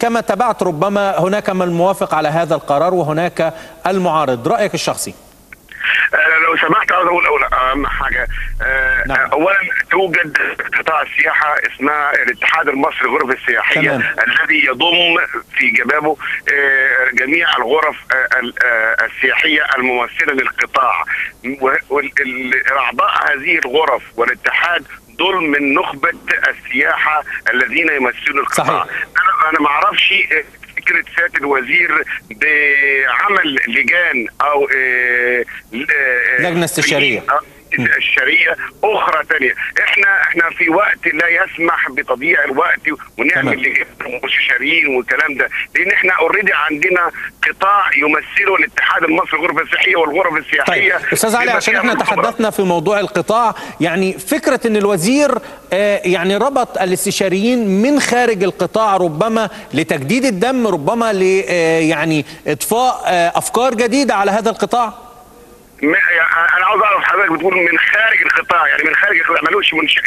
كما تابعت ربما هناك من موافق على هذا القرار وهناك المعارض، رأيك الشخصي؟ لو سمحت عاوز اقول اهم حاجه. نعم. اولا توجد قطاع السياحه اسمها الاتحاد المصري للغرف السياحيه. تمام. الذي يضم في جبابه جميع الغرف السياحيه الممثله للقطاع، واعضاء هذه الغرف والاتحاد دول من نخبه السياحه الذين يمثلوا القطاع. صحيح. انا ما اعرفش فكرة سيادة الوزير بعمل لجان أو لجنة استشارية أخرى تانية. إحنا في وقت لا يسمح بتضييع الوقت ونعمل لجان مستشاريين والكلام ده، لأن إحنا أوريدي عندنا قطاع يمثله الاتحاد المصري للغرف السياحية والغرف السياحية. طيب أستاذ علي، عشان إحنا تحدثنا في موضوع القطاع، يعني فكرة إن الوزير يعني ربط الاستشاريين من خارج القطاع ربما لتجديد الدم، ربما يعني إضفاء أفكار جديدة على هذا القطاع. انا عاوز اعرف حضرتك بتقول من خارج القطاع، يعني من خارج القطاع مالوش يعني مش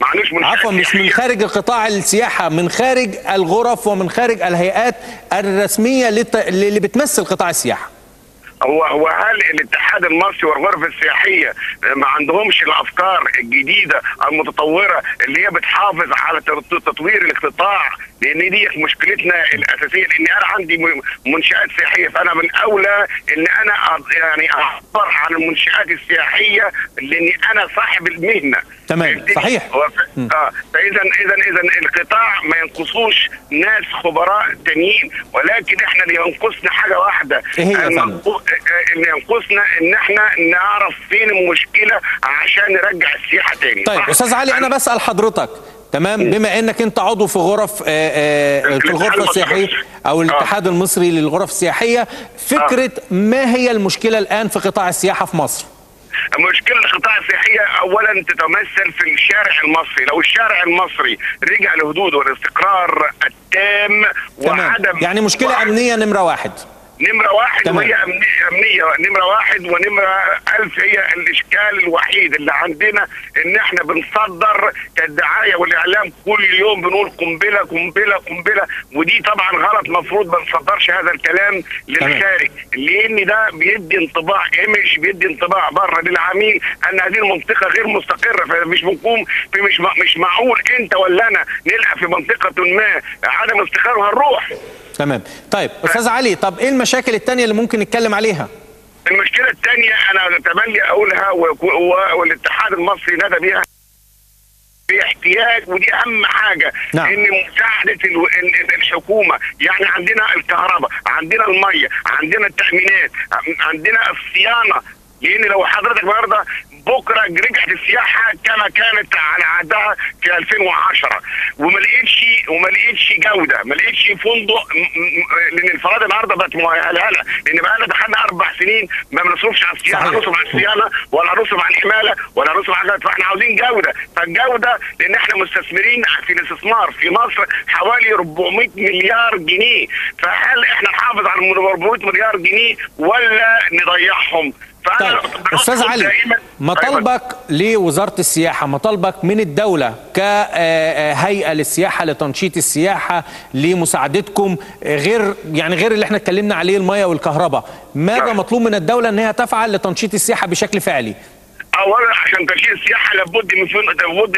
معلوش منشأ، عفوا مش من خارج القطاع السياحه، من خارج الغرف ومن خارج الهيئات الرسميه اللي بتمثل قطاع السياحه. هو هل الاتحاد المصري والغرف السياحيه ما عندهمش الافكار الجديده المتطوره اللي هي بتحافظ على تطوير القطاع؟ لان دي مشكلتنا الاساسيه، لان انا عندي منشات سياحيه، فانا من اولى ان انا يعني اعبر عن المنشات السياحيه لاني انا صاحب المهنه. تمام. صحيح. فاذا القطاع ما ينقصوش ناس خبراء تانيين، ولكن احنا اللي ينقصنا حاجه واحده. ايه هي يا فندم؟ اللي ينقصنا ان احنا نعرف فين المشكله عشان نرجع السياحه تاني. طيب استاذ علي، انا بسال حضرتك، تمام، بما انك انت عضو في غرف في الغرفه السياحيه او الاتحاد المصري للغرف السياحيه، فكره ما هي المشكله الان في قطاع السياحه في مصر؟ مشكلة القطاع السياحية أولا تتمثل في الشارع المصري. لو الشارع المصري رجع لهدوده والاستقرار التام وعدم، يعني مشكلة أمنية نمرة واحد. نمرة واحد. تمام. وهي أمنية نمرة واحد ونمرة 1000. هي الإشكال الوحيد اللي عندنا إن إحنا بنصدر كالدعاية والإعلام كل يوم بنقول قنبلة قنبلة قنبلة، ودي طبعا غلط، مفروض ما نصدرش هذا الكلام للخارج، لأن ده بيدي انطباع إيمج، بيدي انطباع بره للعميل أن هذه المنطقة غير مستقرة، فمش بنقوم في مش معقول أنت ولا أنا نلقى في منطقة ما عدم استقرار وهنروح. تمام. طيب استاذ علي، طب ايه المشاكل التانية اللي ممكن نتكلم عليها؟ المشكلة التانية انا اتمنى اقولها والاتحاد المصري نادى بيها باحتياج، ودي اهم حاجه. نعم. ان مساعده الحكومه، يعني عندنا الكهرباء، عندنا الميه، عندنا التامينات، عندنا الصيانه، لان لو حضرتك النهارده بكره رجعت السياحه كما كانت على عادها في 2010 وما لقيتش جوده، ما لقيتش فندق، لان الفنادق النهارده بقت مؤهله لها، لان بقى لنا دخلنا 4 سنين ما بنصرفش على السياحه، هنصرف على الصيانه ولا هنصرف على الحماله ولا هنصرف على الجوده، فاحنا عاوزين جوده. فالجوده لان احنا مستثمرين في الاستثمار في مصر حوالي 400 مليار جنيه، فهل احنا نحافظ على 400 مليار جنيه ولا نضيعهم؟ طيب استاذ علي، مطالبك لوزاره السياحه، مطالبك من الدوله كهيئه للسياحه لتنشيط السياحه لمساعدتكم، غير اللي احنا اتكلمنا عليه الميه والكهرباء، ماذا مطلوب من الدوله ان هي تفعل لتنشيط السياحه بشكل فعلي؟ اولا عشان ترشيد السياحه لابد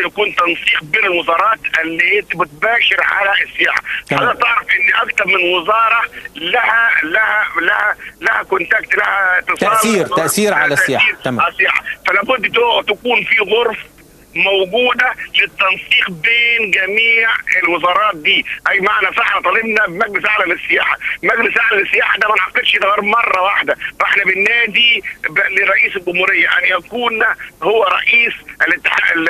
يكون تنسيق بين الوزارات اللي بتباشر على السياحه. حضرتك تعرف ان اكثر من وزاره لها لها لها لها كونتاكت، لها تاثير على السياحه. تمام. فلابد تكون في غرف موجوده للتنسيق بين جميع الوزارات دي. اي معنى فاحنا طالبنا بمجلس اعلى للسياحه، مجلس اعلى للسياحه ده ما نعتقدش ده غير مره واحده، فاحنا بننادي لرئيس الجمهوريه ان يكون هو رئيس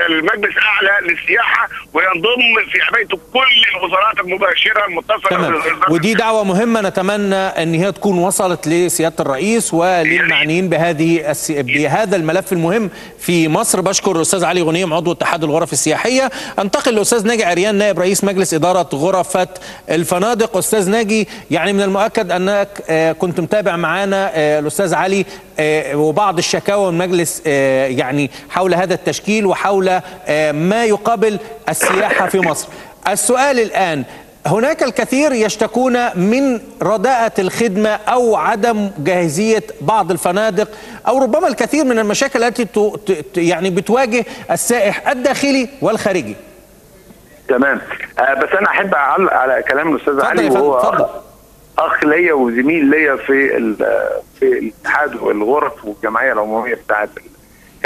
المجلس الاعلى للسياحه وينضم في حمايته كل الوزارات المباشره المتصله بالوزاره. ودي دعوه مهمه نتمنى ان هي تكون وصلت لسياده الرئيس وللمعنيين بهذه بهذا الملف المهم في مصر. بشكر الاستاذ علي غنيم عضو اتحاد الغرف السياحيه. انتقل للاستاذ ناجي عريان نائب رئيس مجلس اداره غرفه الفنادق. استاذ ناجي، يعني من المؤكد انك كنت متابع معانا الاستاذ علي وبعض الشكاوى من مجلس يعني حول هذا التشكيل وحول ما يقابل السياحه في مصر. السؤال الان، هناك الكثير يشتكون من رداءة الخدمة أو عدم جاهزية بعض الفنادق، أو ربما الكثير من المشاكل التي يعني بتواجه السائح الداخلي والخارجي. تمام. بس أنا أحب أعلق على كلام الأستاذ علي، وهو أخ ليا وزميل ليا في الاتحاد والغرف والجمعية العمومية بتاعت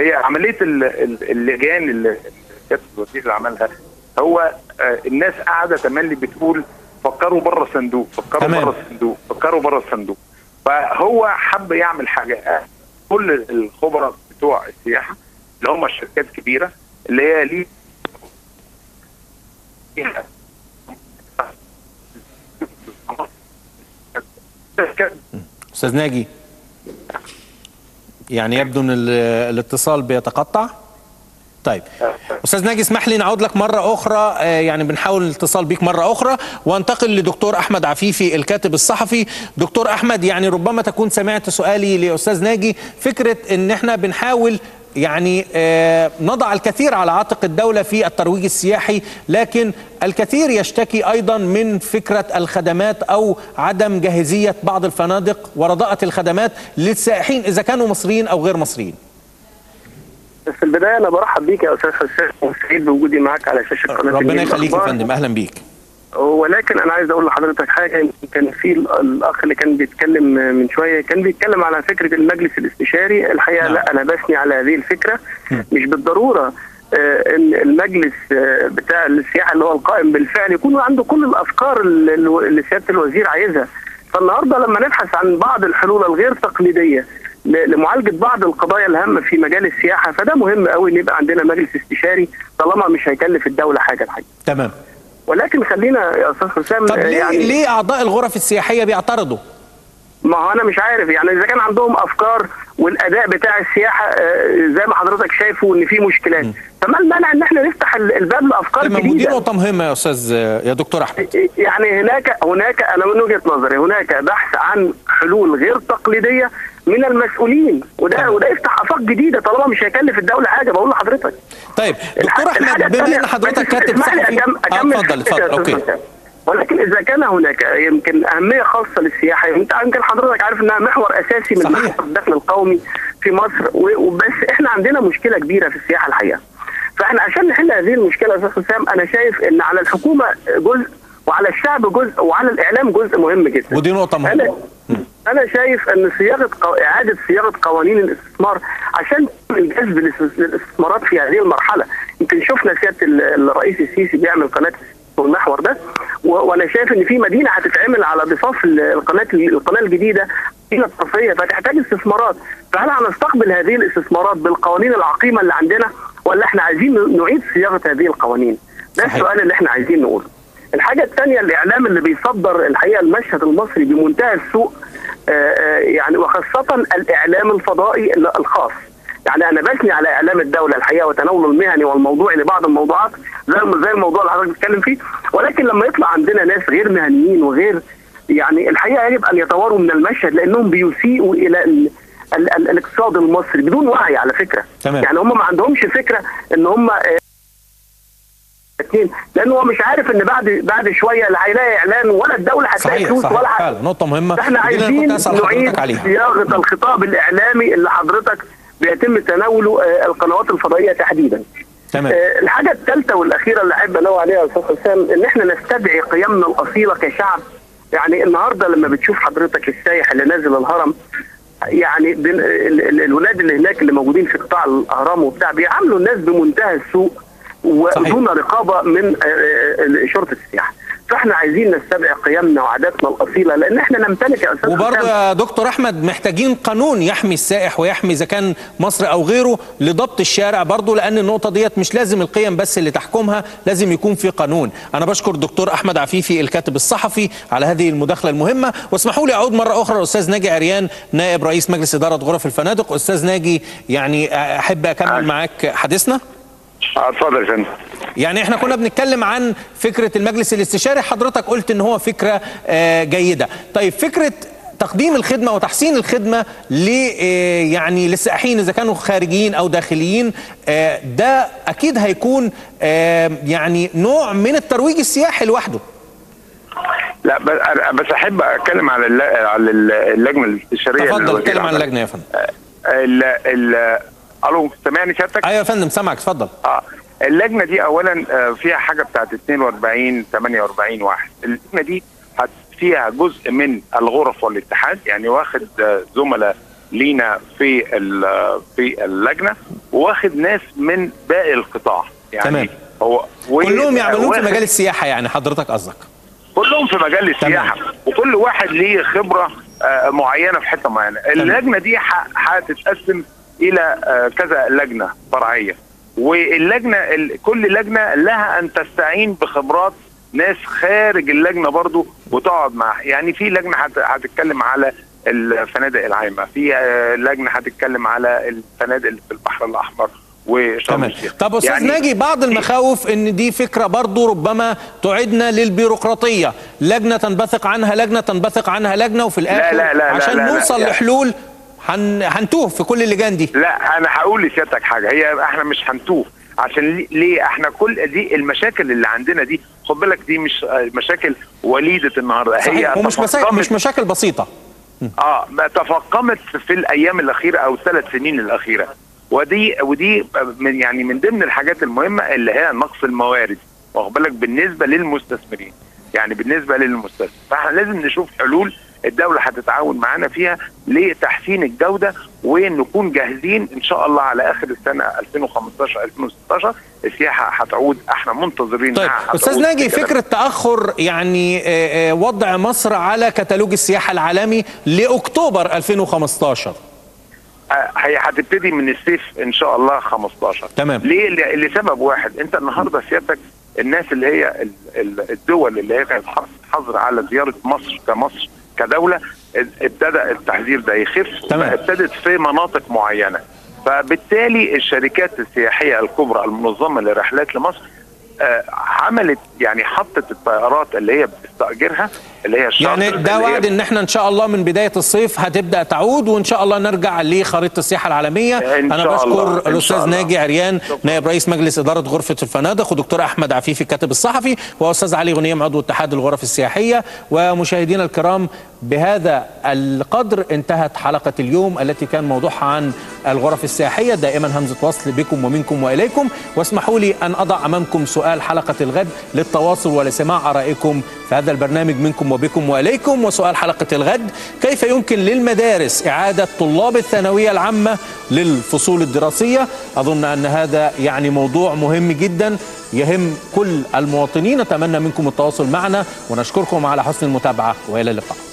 هي عملية اللجان اللي كانت الوزير اللي عملها. هو الناس قاعده تملي بتقول فكروا بره الصندوق، فكروا بره الصندوق، فكروا بره الصندوق. فهو حب يعمل حاجه. كل الخبراء بتوع السياحه اللي هم الشركات الكبيره اللي هي ليه استاذ ناجي، يعني يبدو ان الاتصال بيتقطع. طيب استاذ ناجي، اسمح لي نعود لك مره اخرى، يعني بنحاول الاتصال بيك مره اخرى. وانتقل لدكتور احمد عفيفي الكاتب الصحفي. دكتور احمد، يعني ربما تكون سمعت سؤالي لاستاذ ناجي، فكره ان احنا بنحاول يعني نضع الكثير على عاتق الدولة في الترويج السياحي، لكن الكثير يشتكي أيضا من فكرة الخدمات أو عدم جاهزية بعض الفنادق ورداءة الخدمات للسائحين إذا كانوا مصريين أو غير مصريين. في البدايه انا برحب بيك يا استاذ حسام وسعيد بوجودي معاك على شاشه قناه الجزيره. ربنا يخليك يا فندم، اهلا بيك. ولكن انا عايز اقول لحضرتك حاجه. كان في الاخ اللي كان بيتكلم من شويه كان بيتكلم على فكره المجلس الاستشاري. الحقيقه لا، انا بثني على هذه الفكره. مش بالضروره ان المجلس بتاع السياحه اللي هو القائم بالفعل يكون عنده كل الافكار اللي سياده الوزير عايزها. فالنهارده لما نبحث عن بعض الحلول الغير تقليديه لمعالجه بعض القضايا الهامه في مجال السياحه، فده مهم قوي ان يبقى عندنا مجلس استشاري طالما مش هيكلف الدوله حاجه الحقيقه. تمام. ولكن خلينا يا استاذ حسام، طب يعني ليه اعضاء الغرف السياحيه بيعترضوا؟ ما هو انا مش عارف، يعني اذا كان عندهم افكار والاداء بتاع السياحه زي ما حضرتك شايفه ان في مشكلات، فما المانع ان احنا نفتح الباب لافكار جديده. دي نقطه مهمه يا استاذ يا دكتور احمد. يعني هناك انا من وجهه نظري هناك بحث عن حلول غير تقليديه من المسؤولين، وده يفتح افاق جديده طالما مش هيكلف الدوله حاجه. بقول لحضرتك. طيب دكتور احمد، بما ان حضرتك كاتب صحفي اتفضل اوكي. ولكن اذا كان هناك يمكن اهميه خاصه للسياحه، يمكن حضرتك عارف انها محور اساسي من محور الدخل القومي في مصر، وبس احنا عندنا مشكله كبيره في السياحه الحقيقه. فاحنا عشان نحل هذه المشكله يا استاذ حسام، انا شايف ان على الحكومه جزء وعلى الشعب جزء وعلى الاعلام جزء مهم جدا. ودي نقطه مهمه. أنا شايف أن إعادة صياغة قوانين الاستثمار عشان الجذب للاستثمارات في هذه المرحلة. يمكن شفنا سيادة الرئيس السيسي بيعمل قناة والمحور ده، وأنا شايف إن في مدينة هتتعمل على ضفاف القناة الجديدة، مدينة صرفية فتحتاج استثمارات. فهل هنستقبل هذه الاستثمارات بالقوانين العقيمة اللي عندنا، ولا إحنا عايزين نعيد صياغة هذه القوانين؟ ده السؤال اللي إحنا عايزين نقوله. الحاجة الثانية، الإعلام اللي بيصدر الحقيقة المشهد المصري بمنتهى السوء، يعني وخاصة الإعلام الفضائي الخاص. يعني أنا بثني على إعلام الدولة الحقيقة وتناوله المهني والموضوعي لبعض الموضوعات زي الموضوع اللي حضرتك بتتكلم فيه، ولكن لما يطلع عندنا ناس غير مهنيين وغير، يعني الحقيقة يجب أن يتواروا من المشهد لأنهم بيسيئوا إلى الاقتصاد المصري بدون وعي على فكرة. تمام. يعني هم ما عندهمش فكرة إن هم لانه هو مش عارف ان بعد شويه لا هيلاقي اعلان ولا الدوله هتلاقي فلوس ولا حاجه. نقطه مهمه. احنا عايزين نعيد صياغه الخطاب الاعلامي اللي حضرتك بيتم تناوله القنوات الفضائيه تحديدا. تمام. الحاجه الثالثه والاخيره اللي احب انوه عليها يا استاذ حسام ان احنا نستدعي قيمنا الاصيله كشعب. يعني النهارده لما بتشوف حضرتك السايح اللي نازل الهرم، يعني الولاد اللي هناك اللي موجودين في قطاع الاهرام وبتاع بيعاملوا الناس بمنتهى السوء ودون رقابه من شرطه السياحه. فاحنا عايزين نستبع قيمنا وعاداتنا الاصيله لان احنا نمتلك يا استاذ. وبرضه يا دكتور احمد محتاجين قانون يحمي السائح ويحمي اذا كان مصر او غيره لضبط الشارع برضه، لان النقطه ديت مش لازم القيم بس اللي تحكمها، لازم يكون في قانون. انا بشكر الدكتور احمد عفيفي الكاتب الصحفي على هذه المداخله المهمه، واسمحوا لي اعود مره اخرى الاستاذ ناجي عريان نائب رئيس مجلس اداره غرف الفنادق. استاذ ناجي، يعني احب اكمل معاك حديثنا. اتفضل يا فندم. يعني احنا كنا بنتكلم عن فكرة المجلس الاستشاري، حضرتك قلت ان هو فكرة جيدة. طيب فكرة تقديم الخدمة وتحسين الخدمة يعني للسائحين اذا كانوا خارجيين او داخليين، ده اكيد هيكون يعني نوع من الترويج السياحي لوحده. لا بس احب اتكلم على اللجنة الاستشارية. اتفضل اتكلم عن اللجنة يا فندم. الو سامعني سيادتك؟ ايوه يا فندم سامعك اتفضل. اللجنه دي اولا فيها حاجه بتاعت 42 48 واحد، اللجنه دي فيها جزء من الغرف والاتحاد، يعني واخد زملاء لينا في اللجنه واخد ناس من باقي القطاع، يعني تمام. هو كلهم يعملون في مجال السياحه، يعني حضرتك قصدك كلهم في مجال السياحه، وكل واحد ليه خبره معينه في حته معينه. اللجنه دي هتتقسم الى كذا لجنه فرعيه، واللجنه كل لجنه لها ان تستعين بخبرات ناس خارج اللجنه برضو وتقعد معها. يعني في لجنه هتتكلم على الفنادق العامه، في لجنه هتتكلم على الفنادق اللي في البحر الاحمر وشرم الشيخ. طب استاذ يعني ناجي، بعض المخاوف ان دي فكره برضو ربما تعيدنا للبيروقراطيه، لجنه تنبثق عنها لجنه تنبثق عنها لجنه، وفي الاخر لا لا لا عشان لا لا نوصل لا لحلول هنتوه في كل اللجان دي. لا انا هقول لسيادتك حاجه، هي احنا مش هنتوه، عشان ليه؟ احنا كل دي المشاكل اللي عندنا دي، خد بالك دي مش مشاكل وليده النهارده، هي مش مشاكل بسيطه ما تفاقمت في الايام الاخيره او الثلاث سنين الاخيره، ودي من ضمن الحاجات المهمه اللي هي نقص الموارد، واخد بالك، بالنسبه للمستثمرين، يعني بالنسبه للمستثمر. فاحنا لازم نشوف حلول الدولة هتتعاون معانا فيها لتحسين الجودة، ونكون جاهزين إن شاء الله على آخر السنة 2015-2016 السياحة هتعود، احنا منتظرين. طيب أستاذ ناجي، فكرة تأخر يعني وضع مصر على كتالوج السياحة العالمي لأكتوبر 2015 هي هتبتدي من الصيف إن شاء الله 15. تمام. ليه؟ لسبب واحد، أنت النهاردة سيادتك الناس اللي هي الدول اللي هي حظر على زيارة مصر كمصر كدولة ابتدى التحذير ده يخف، ابتدت في مناطق معينة، فبالتالي الشركات السياحية الكبرى المنظمة لرحلات لمصر عملت يعني حطت الطيارات اللي هي بتستأجرها اللي هي الشاطئ، يعني ده وعد ان احنا ان شاء الله من بداية الصيف هتبدأ تعود، وان شاء الله نرجع لخريطة السياحة العالمية. انا بشكر الاستاذ ناجي عريان نائب رئيس مجلس إدارة غرفة الفنادق، ودكتور احمد عفيفي الكاتب الصحفي، واستاذ علي غنيم عضو اتحاد الغرف السياحية. ومشاهدينا الكرام، بهذا القدر انتهت حلقة اليوم التي كان موضوعها عن الغرف السياحية. دائما همزة وصل بكم ومنكم وإليكم، واسمحوا لي أن أضع أمامكم سؤال حلقة الغد للتواصل ولسماع آرائكم في هذا البرنامج منكم وبكم وإليكم. وسؤال حلقة الغد: كيف يمكن للمدارس إعادة طلاب الثانوية العامة للفصول الدراسية؟ أظن أن هذا يعني موضوع مهم جدا يهم كل المواطنين. أتمنى منكم التواصل معنا، ونشكركم على حسن المتابعة، وإلى اللقاء.